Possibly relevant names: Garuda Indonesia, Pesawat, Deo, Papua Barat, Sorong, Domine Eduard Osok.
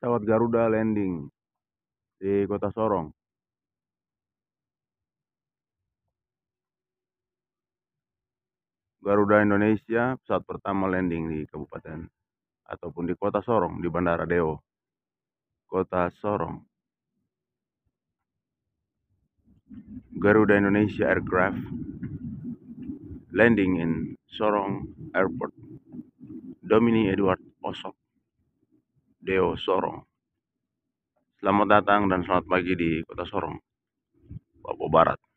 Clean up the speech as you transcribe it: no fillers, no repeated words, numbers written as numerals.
Pesawat Garuda landing di kota Sorong. Garuda Indonesia pesawat pertama landing di kabupaten ataupun di kota Sorong, di Bandara Deo, kota Sorong. Garuda Indonesia aircraft landing in Sorong Airport, Domine Eduard Osok, Deo, Sorong. Selamat datang dan selamat pagi di kota Sorong, Papua Barat.